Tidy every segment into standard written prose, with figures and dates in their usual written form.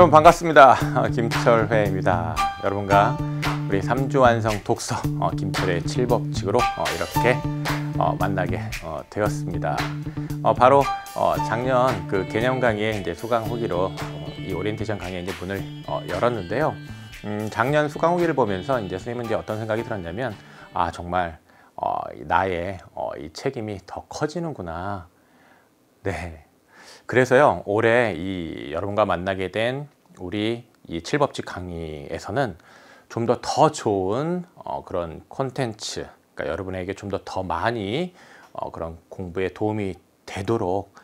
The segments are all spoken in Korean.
여러분 반갑습니다. 김철회입니다. 여러분과 우리 3주 완성 독서 김철회의 칠법칙으로 이렇게 만나게 되었습니다. 바로 작년 그 개념 강의의 이제 수강 후기로 이 오리엔테이션 강의의 이제 문을 열었는데요. 작년 수강 후기를 보면서 이제 선생님은 이제 어떤 생각이 들었냐면, 아 정말 나의 이 책임이 더 커지는구나. 네. 그래서요, 올해 이 여러분과 만나게 된 우리 이 칠법칙 강의에서는 좀 더 좋은 그런 콘텐츠, 그러니까 여러분에게 좀 더 많이 그런 공부에 도움이 되도록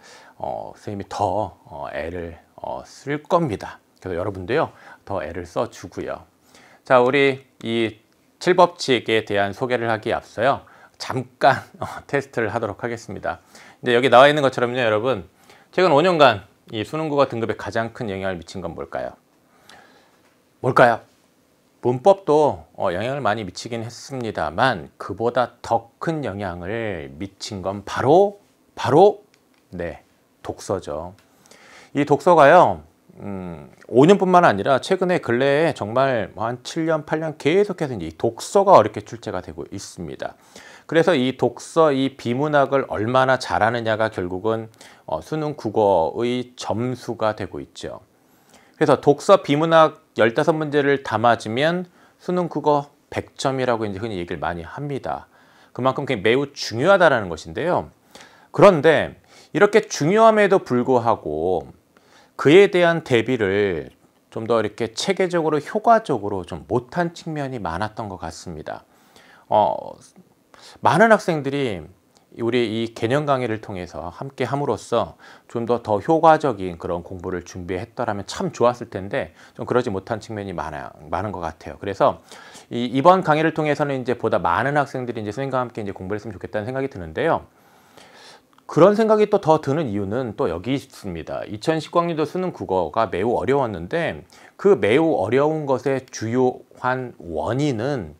선생님이 더 애를 쓸 겁니다. 그래서 여러분도요, 더 애를 써주고요. 자, 우리 이 칠법칙에 대한 소개를 하기에 앞서요, 잠깐 테스트를 하도록 하겠습니다. 이제 여기 나와 있는 것처럼요, 여러분, 최근 5년간 이 수능국어 등급에 가장 큰 영향을 미친 건 뭘까요? 문법도 영향을 많이 미치긴 했습니다만, 그보다 더 큰 영향을 미친 건 바로 네, 독서죠. 이 독서가요, 5년뿐만 아니라 최근에 근래에 정말 한 7년, 8년 계속해서 이 독서가 어렵게 출제가 되고 있습니다. 그래서 이 독서, 이 비문학을 얼마나 잘하느냐가 결국은 수능 국어의 점수가 되고 있죠. 그래서 독서 비문학 15문제를 다 맞으면 수능 국어 100점이라고 이제 흔히 얘기를 많이 합니다. 그만큼 그게 매우 중요하다라는 것인데요. 그런데 이렇게 중요함에도 불구하고 그에 대한 대비를 좀 더 이렇게 체계적으로 효과적으로 좀 못한 측면이 많았던 것 같습니다. 많은 학생들이 우리 이 개념 강의를 통해서 함께 함으로써 좀 더 효과적인 그런 공부를 준비했더라면 참 좋았을 텐데, 좀 그러지 못한 측면이 많은 것 같아요. 그래서 이번 강의를 통해서는 이제 보다 많은 학생들이 이제 선생님과 함께 이제 공부를 했으면 좋겠다는 생각이 드는데요. 그런 생각이 또 더 드는 이유는 또 여기 있습니다. 2019학년도 수능 국어가 매우 어려웠는데, 그 매우 어려운 것의 주요한 원인은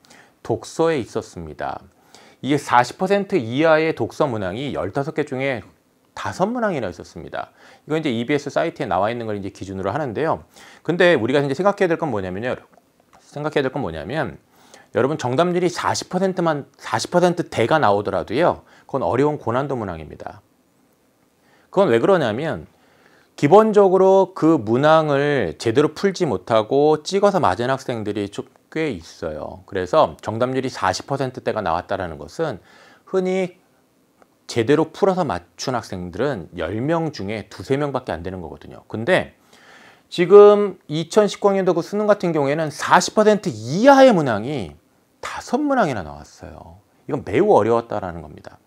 독서에 있었습니다. 이게 40% 이하의 독서 문항이 15개 중에 5문항이나 있었습니다. 이거 이제 EBS 사이트에 나와 있는 걸 이제 기준으로 하는데요. 근데 우리가 이제 생각해야 될 건 뭐냐면, 여러분 정답률이 40%대가 나오더라도요, 그건 어려운 고난도 문항입니다. 그건 왜 그러냐면, 기본적으로 그 문항을 제대로 풀지 못하고 찍어서 맞은 학생들이 좀 꽤 있어요. 그래서 정답률이 40%대가 나왔다는 것은 흔히 제대로 풀어서 맞춘 학생들은 10명 중에 2~3명 밖에 안 되는 거거든요. 근데 지금 2019학년도 그 수능 같은 경우에는 40% 이하의 문항이 5문항이나 나왔어요. 이건 매우 어려웠다라는 겁니다.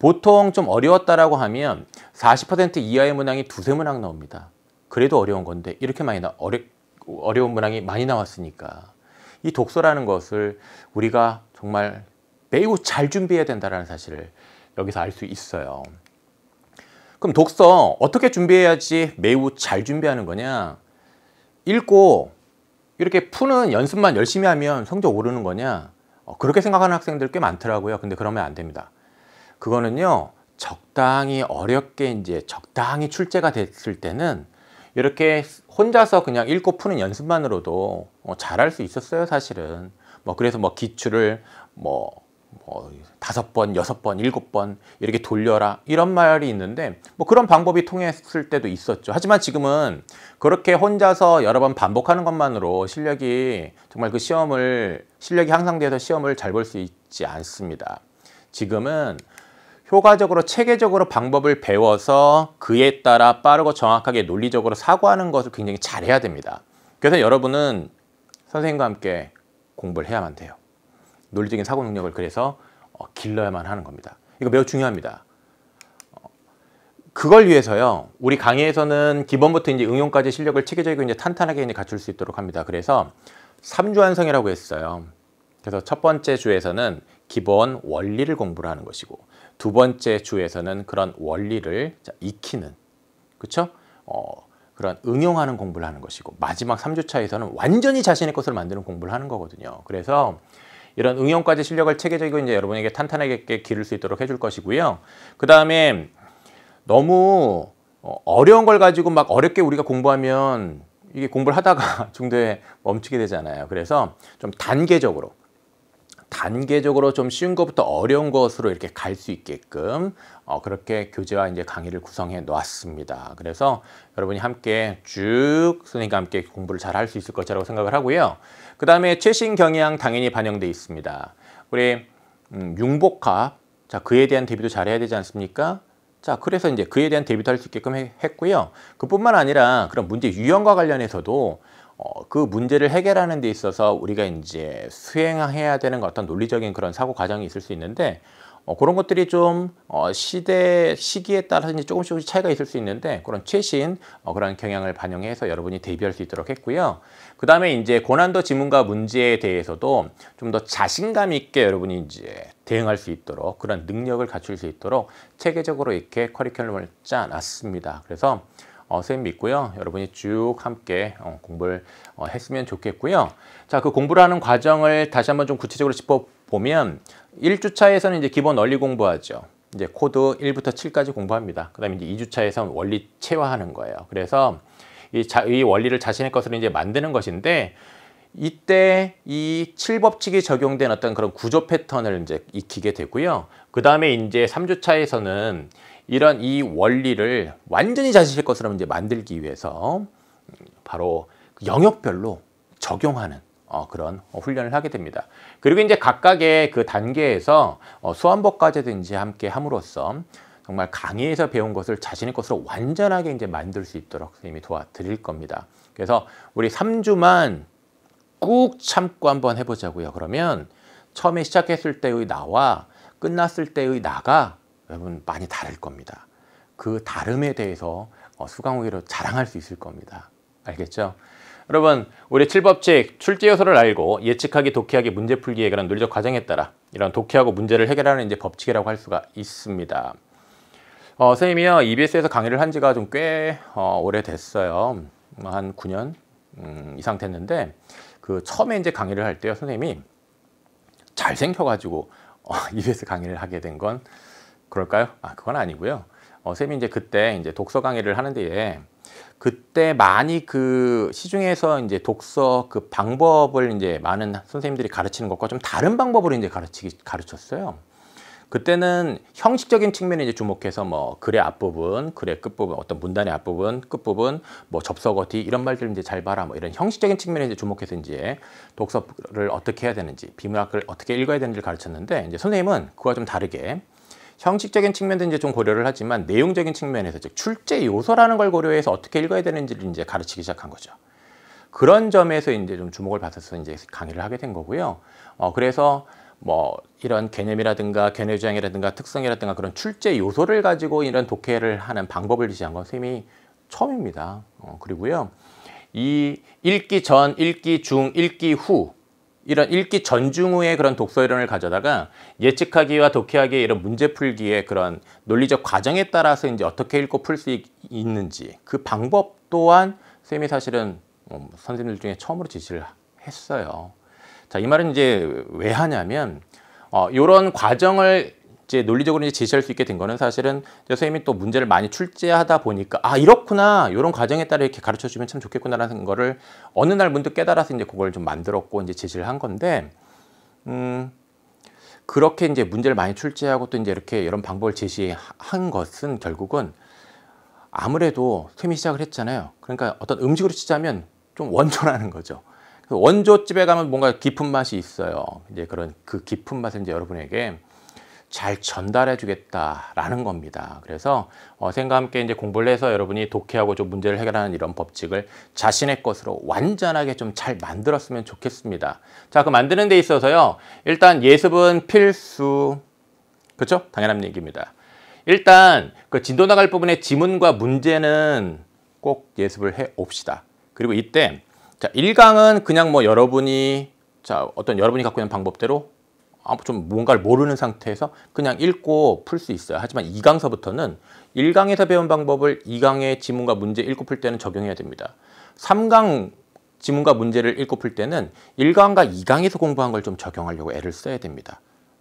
보통 좀 어려웠다라고 하면 40% 이하의 문항이 2~3문항 나옵니다. 그래도 어려운 건데, 이렇게 많이 어려운 문항이 많이 나왔으니까 이 독서라는 것을 우리가 정말 매우 잘 준비해야 된다라는 사실을 여기서 알 수 있어요. 그럼 독서 어떻게 준비해야지 매우 잘 준비하는 거냐? 읽고 이렇게 푸는 연습만 열심히 하면 성적 오르는 거냐? 그렇게 생각하는 학생들 꽤 많더라고요. 근데 그러면 안 됩니다. 그거는요, 적당히 어렵게 이제 적당히 출제가 됐을 때는 이렇게 혼자서 그냥 읽고 푸는 연습만으로도 잘할 수 있었어요, 사실은. 그래서 기출을 5번, 6번, 7번 이렇게 돌려라, 이런 말이 있는데, 그런 방법이 통했을 때도 있었죠. 하지만 지금은 그렇게 혼자서 여러 번 반복하는 것만으로 실력이 정말 그 실력이 향상돼서 시험을 잘 볼 수 있지 않습니다. 지금은 효과적으로 체계적으로 방법을 배워서 그에 따라 빠르고 정확하게 논리적으로 사고하는 것을 굉장히 잘해야 됩니다. 그래서 여러분은 선생님과 함께 공부를 해야만 돼요. 논리적인 사고 능력을 그래서 길러야만 하는 겁니다. 이거 매우 중요합니다. 그걸 위해서요, 우리 강의에서는 기본부터 이제 응용까지 실력을 체계적이고 이제 탄탄하게 이제 갖출 수 있도록 합니다. 그래서 3주 완성이라고 했어요. 그래서 첫 번째 주에서는 기본 원리를 공부를 하는 것이고, 두 번째 주에서는 그런 원리를 익히는, 그렇죠? 그런 응용하는 공부를 하는 것이고, 마지막 3주 차에서는 완전히 자신의 것을 만드는 공부를 하는 거거든요. 그래서 이런 응용까지 실력을 체계적이고 이제 여러분에게 탄탄하게 기를 수 있도록 해줄 것이고요. 그 다음에 너무 어려운 걸 가지고 막 어렵게 우리가 공부하면 이게 공부를 하다가 중도에 멈추게 되잖아요. 그래서 좀 단계적으로 좀 쉬운 것부터 어려운 것으로 이렇게 갈 수 있게끔 그렇게 교재와 이제 강의를 구성해 놓았습니다. 그래서 여러분이 함께 쭉 선생님과 함께 공부를 잘 할 수 있을 것이라고 생각을 하고요. 그 다음에 최신 경향 당연히 반영돼 있습니다. 우리 융복합, 자 그에 대한 대비도 잘 해야 되지 않습니까? 자, 그래서 이제 그에 대한 대비도 할 수 있게끔 했고요. 그뿐만 아니라 그런 문제 유형과 관련해서도 그 문제를 해결하는 데 있어서 우리가 이제 수행해야 되는 어떤 논리적인 그런 사고 과정이 있을 수 있는데 그런 것들이 좀 시기에 따라서 이제 조금씩 차이가 있을 수 있는데 그런 최신 그런 경향을 반영해서 여러분이 대비할 수 있도록 했고요. 그 다음에 이제 고난도 지문과 문제에 대해서도 좀 더 자신감 있게 여러분이 이제 대응할 수 있도록 그런 능력을 갖출 수 있도록 체계적으로 이렇게 커리큘럼을 짜놨습니다. 그래서 선생님 믿고요. 여러분이 쭉 함께 공부를 했으면 좋겠고요. 자, 그 공부를 하는 과정을 다시 한번 좀 구체적으로 짚어보면 1주차에서는 이제 기본 원리 공부하죠. 이제 코드 1부터 7까지 공부합니다. 그 다음에 이제 2주차에서는 원리 체화하는 거예요. 그래서 이 원리를 자신의 것으로 이제 만드는 것인데 이때 이 7법칙이 적용된 어떤 그런 구조 패턴을 이제 익히게 되고요. 그 다음에 이제 3주차에서는 이런 이 원리를 완전히 자신의 것으로 이제 만들기 위해서 바로 영역별로 적용하는 그런 훈련을 하게 됩니다. 그리고 이제 각각의 그 단계에서 수완법까지도 이제 함께 함으로써 정말 강의에서 배운 것을 자신의 것으로 완전하게 이제 만들 수 있도록 선생님이 도와드릴 겁니다. 그래서 우리 3주만 꾹 참고 한번 해보자고요. 그러면 처음에 시작했을 때의 나와 끝났을 때의 나가 여러분 많이 다를 겁니다. 그 다름에 대해서 수강 후에로 자랑할 수 있을 겁니다. 알겠죠? 여러분 우리 칠법칙 출제 요소를 알고 예측하기, 독해하기, 문제 풀기의 그런 논리적 과정에 따라 이런 독해하고 문제를 해결하는 이제 법칙이라고 할 수가 있습니다. 선생님이요 EBS에서 강의를 한 지가 좀 꽤 오래됐어요. 한 9년 이상 됐는데 그 처음에 이제 강의를 할 때요 선생님이 잘생겨가지고 EBS 강의를 하게 된 건 그럴까요? 그건 아니고요. 선생님이 이제 그때 이제 독서 강의를 하는데 그때 많이 그 시중에서 이제 독서 그 방법을 이제 많은 선생님들이 가르치는 것과 좀 다른 방법으로 이제 가르쳤어요. 그때는 형식적인 측면에 이제 주목해서 뭐 글의 앞부분, 글의 끝부분, 어떤 문단의 앞부분, 끝부분, 뭐 접속어 뒤 이런 말들 이제 잘 봐라 뭐 이런 형식적인 측면에 이제 주목해서 이제 독서를 어떻게 해야 되는지, 비문학을 어떻게 읽어야 되는지를 가르쳤는데 이제 선생님은 그와 좀 다르게 형식적인 측면도 이제 좀 고려를 하지만 내용적인 측면에서 즉 출제 요소라는 걸 고려해서 어떻게 읽어야 되는지를 이제 가르치기 시작한 거죠. 그런 점에서 이제 좀 주목을 받아서 이제 강의를 하게 된 거고요. 그래서 뭐 이런 개념이라든가 견해 주장이라든가 특성이라든가 그런 출제 요소를 가지고 이런 독해를 하는 방법을 제시한 건 선생님이 처음입니다. 그리고요. 이 읽기 전, 읽기 중, 읽기 후 이런 읽기 전중후의 그런 독서 이론을 가져다가 예측하기와 독해하기의 이런 문제 풀기의 그런 논리적 과정에 따라서 이제 어떻게 읽고 풀 수 있는지 그 방법 또한 선생님이 사실은 선생님들 중에 처음으로 제시를 했어요. 자, 이 말은 이제 왜 하냐면 이런 과정을 이제 논리적으로 이제 제시할 수 있게 된 거는 사실은 선생님이 또 문제를 많이 출제하다 보니까 아 이렇구나 이런 과정에 따라 이렇게 가르쳐 주면 참 좋겠구나라는 거를 어느 날 문득 깨달아서 이제 그걸 좀 만들었고 이제 제시를 한 건데 그렇게 이제 문제를 많이 출제하고 또 이제 이렇게 이런 방법을 제시한 것은 결국은 아무래도 선생님이 시작을 했잖아요. 그러니까 어떤 음식으로 치자면 좀 원조라는 거죠. 원조집에 가면 뭔가 깊은 맛이 있어요. 이제 그런 그 깊은 맛을 이제 여러분에게 잘 전달해 주겠다라는 겁니다. 그래서 선생님과 함께 이제 공부를 해서 여러분이 독해하고 좀 문제를 해결하는 이런 법칙을 자신의 것으로 완전하게 좀 잘 만들었으면 좋겠습니다. 자, 그 만드는 데 있어서요. 일단 예습은 필수. 그렇죠? 당연한 얘기입니다. 일단 그 진도 나갈 부분의 지문과 문제는 꼭 예습을 해 옵시다. 그리고 이때 자, 1강은 그냥 뭐 여러분이 자, 어떤 여러분이 갖고 있는 방법대로 좀 뭔가를 모르는 상태에서 그냥 읽고 풀 수 있어요. 하지만 2강서부터는 1강에서 배운 방법을 2강의 지문과 문제 읽고 풀 때는 적용해야 됩니다. 3강 지문과 문제를 읽고 풀 때는 1강과 2강에서 공부한 걸 좀 적용하려고 애를 써야 됩니다.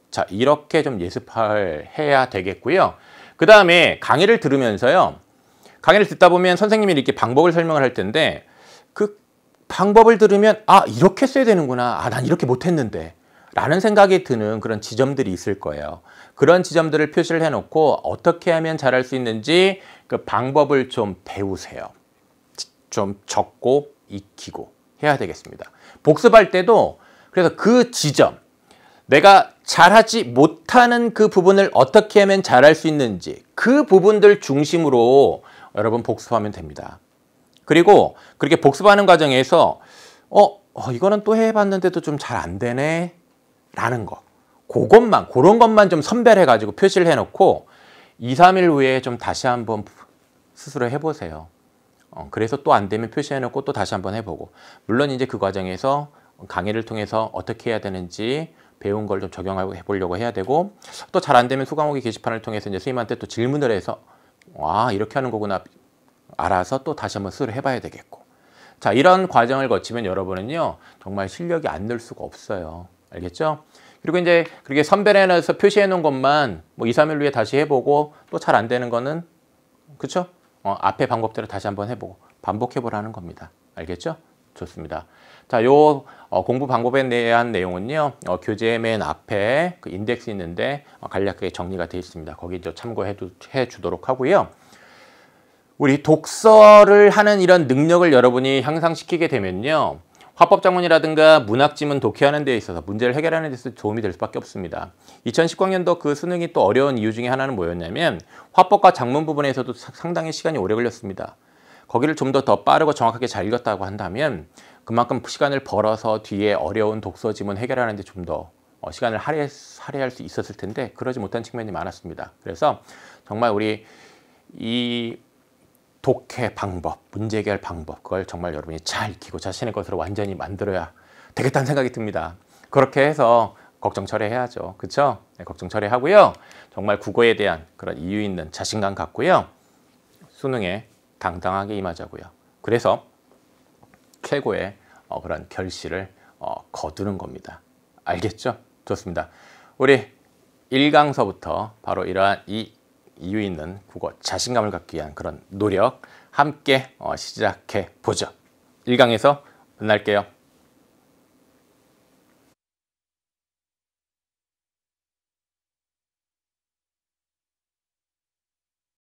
자, 이렇게 좀 예습을 해야 되겠고요. 그 다음에 강의를 들으면서요. 강의를 듣다 보면 선생님이 이렇게 방법을 설명을 할 텐데 그 방법을 들으면 아, 이렇게 써야 되는구나, 아, 난 이렇게 못했는데 라는 생각이 드는 그런 지점들이 있을 거예요. 그런 지점들을 표시를 해놓고 어떻게 하면 잘할 수 있는지 그 방법을 좀 배우세요. 좀 적고 익히고 해야 되겠습니다. 복습할 때도 그래서 그 지점, 내가 잘하지 못하는 그 부분을 어떻게 하면 잘할 수 있는지 그 부분들 중심으로 여러분 복습하면 됩니다. 그리고 그렇게 복습하는 과정에서 이거는 또 해봤는데도 좀 잘 안 되네 라는 거, 그것만, 그런 것만 좀 선별해 가지고 표시를 해놓고 2, 3일 후에 좀 다시 한번 스스로 해보세요. 그래서 또 안 되면 표시해놓고 또 다시 한번 해보고, 물론 이제 그 과정에서 강의를 통해서 어떻게 해야 되는지 배운 걸 좀 적용하고 해보려고 해야 되고, 또 잘 안 되면 수강후기 게시판을 통해서 이제 선생님한테 또 질문을 해서 와, 이렇게 하는 거구나 알아서 또 다시 한번 스스로 해봐야 되겠고. 자, 이런 과정을 거치면 여러분은요 정말 실력이 안 늘 수가 없어요. 알겠죠? 그리고 이제 그렇게 선별해놔서 표시해놓은 것만 뭐 2, 3일 후에 다시 해보고, 또 잘 안 되는 거는 그쵸? 앞에 방법대로 다시 한번 해보고 반복해보라는 겁니다. 알겠죠? 좋습니다. 자, 요 공부 방법에 대한 내용은요 교재 맨 앞에 그 인덱스 있는데 간략하게 정리가 되어 있습니다. 거기 좀 참고해 주도록 하고요. 우리 독서를 하는 이런 능력을 여러분이 향상시키게 되면요 화법작문이라든가 문학지문 독해하는 데 있어서, 문제를 해결하는 데 있어서 도움이 될 수밖에 없습니다. 2019학년도 그 수능이 또 어려운 이유 중에 하나는 뭐였냐면 화법과 작문 부분에서도 상당히 시간이 오래 걸렸습니다. 거기를 좀 더 빠르고 정확하게 잘 읽었다고 한다면 그만큼 시간을 벌어서 뒤에 어려운 독서 지문 해결하는 데 좀 더 시간을 할애할 수 있었을 텐데 그러지 못한 측면이 많았습니다. 그래서 정말 우리 이 독해 방법, 문제 해결 방법, 그걸 정말 여러분이 잘 익히고 자신의 것으로 완전히 만들어야 되겠다는 생각이 듭니다. 그렇게 해서 걱정 철회해야죠. 그렇죠? 네, 걱정 철회하고요. 정말 국어에 대한 그런 이유 있는 자신감 갖고요. 수능에 당당하게 임하자고요. 그래서 최고의 그런 결실을 거두는 겁니다. 알겠죠? 좋습니다. 우리 1강서부터 바로 이러한 이 이유 있는 국어 자신감을 갖기 위한 그런 노력 함께 시작해 보죠. 1강에서 만날게요.